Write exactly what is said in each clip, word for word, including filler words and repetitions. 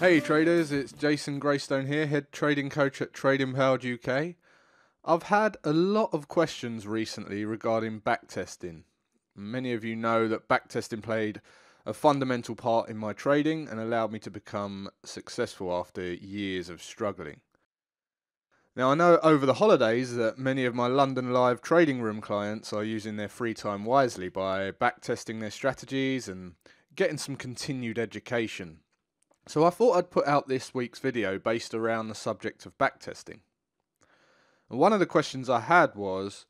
Hey traders, it's Jason Graystone here, head trading coach at Trade Empowered U K. I've had a lot of questions recently regarding backtesting. Many of you know that backtesting played a fundamental part in my trading and allowed me to become successful after years of struggling. Now I know over the holidays that many of my London Live Trading Room clients are using their free time wisely by backtesting their strategies and getting some continued education. So I thought I'd put out this week's video based around the subject of backtesting. And one of the questions I had was,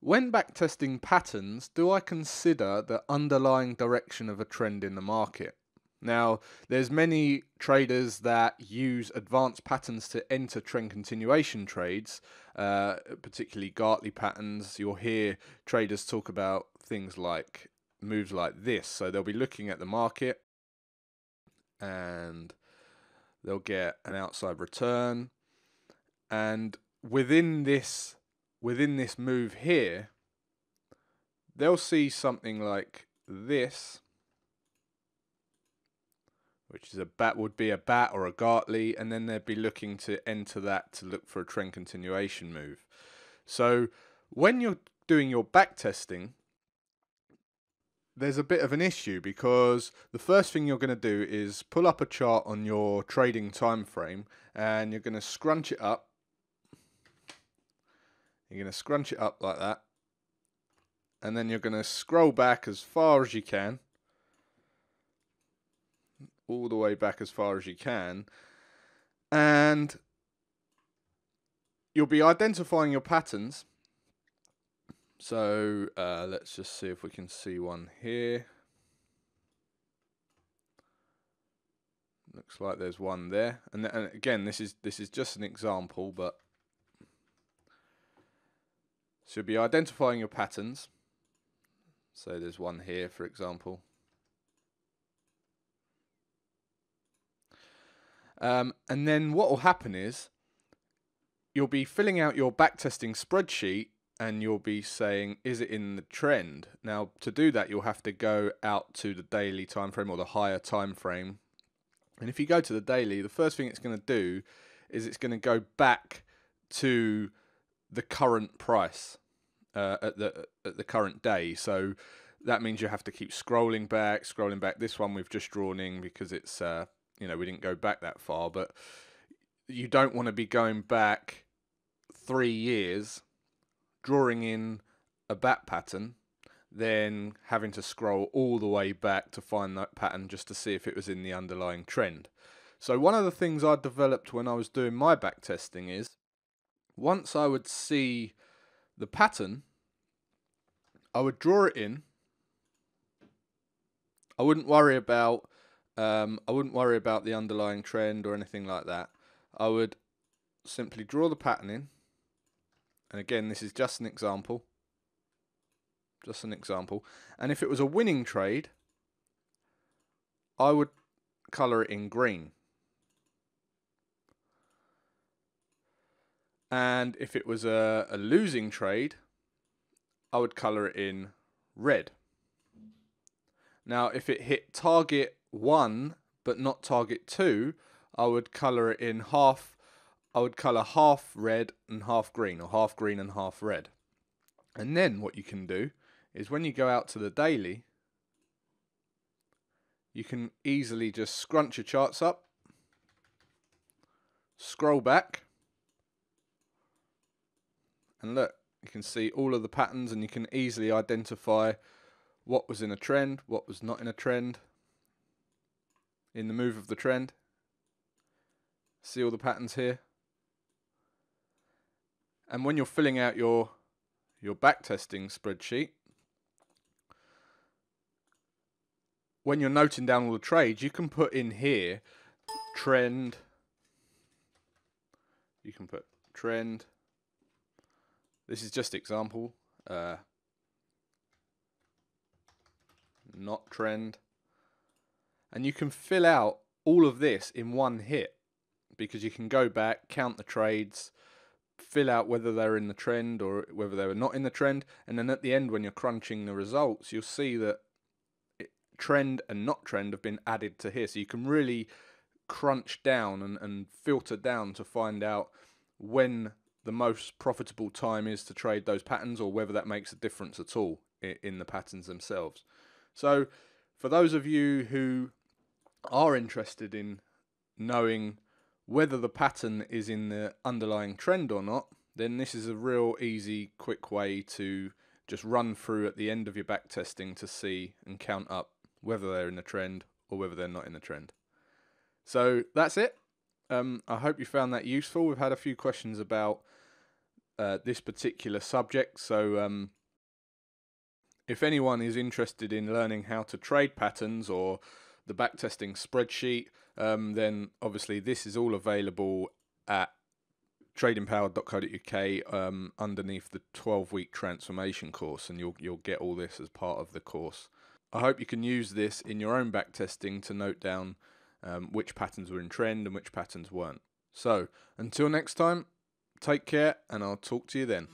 when backtesting patterns, do I consider the underlying direction of a trend in the market? Now, there's many traders that use advanced patterns to enter trend continuation trades, uh, particularly Gartley patterns. You'll hear traders talk about things like moves like this. So they'll be looking at the market, and they'll get an outside return, and within this within this move here they'll see something like this, which is a bat would be a bat or a Gartley, and then they'd be looking to enter that to look for a trend continuation move. So when you're doing your back testing, there's a bit of an issue, because the first thing you're going to do is pull up a chart on your trading time frame, and you're going to scrunch it up. You're going to scrunch it up like that, and then you're going to scroll back as far as you can, all the way back as far as you can, and you'll be identifying your patterns. So uh, let's just see if we can see one here. Looks like there's one there, and, th and again, this is this is just an example, but so you'll be identifying your patterns. So there's one here, for example. Um, and then what will happen is you'll be filling out your backtesting spreadsheet, and you'll be saying, is it in the trend? Now, to do that, you'll have to go out to the daily time frame or the higher time frame. And if you go to the daily, the first thing it's going to do is it's going to go back to the current price uh, at the at the current day. So that means you have to keep scrolling back, scrolling back. This one we've just drawn in because it's uh, you know, we didn't go back that far, but you don't want to be going back three years. Drawing in a bat pattern, then having to scroll all the way back to find that pattern just to see if it was in the underlying trend. So one of the things I developed when I was doing my back testing is, once I would see the pattern, I would draw it in. I wouldn't worry about um, I wouldn't worry about the underlying trend or anything like that. I would simply draw the pattern in. And again, this is just an example, just an example. And if it was a winning trade, I would colour it in green. And if it was a, a losing trade, I would colour it in red. Now, if it hit target one, but not target two, I would colour it in half. I would colour half red and half green, or half green and half red. And then what you can do is, when you go out to the daily, you can easily just scrunch your charts up, scroll back, and look, you can see all of the patterns, and you can easily identify what was in a trend, what was not in a trend, in the move of the trend. See all the patterns here. And when you're filling out your your backtesting spreadsheet, when you're noting down all the trades, you can put in here trend. You can put trend. This is just example. Uh, not trend. And you can fill out all of this in one hit, because you can go back, count the trades, fill out whether they're in the trend or whether they were not in the trend, and then at the end, when you're crunching the results, you'll see that it, trend and not trend have been added to here. So you can really crunch down and, and filter down to find out when the most profitable time is to trade those patterns, or whether that makes a difference at all in, in the patterns themselves. So for those of you who are interested in knowing whether the pattern is in the underlying trend or not, then this is a real easy, quick way to just run through at the end of your back testing to see and count up whether they're in the trend or whether they're not in the trend. So that's it. Um, I hope you found that useful. We've had a few questions about uh, this particular subject. So um, if anyone is interested in learning how to trade patterns or the backtesting spreadsheet, um, then obviously this is all available at trading power dot co dot U K um, underneath the twelve week transformation course, and you'll you'll get all this as part of the course. I hope you can use this in your own backtesting to note down um, which patterns were in trend and which patterns weren't. So until next time, take care, and I'll talk to you then.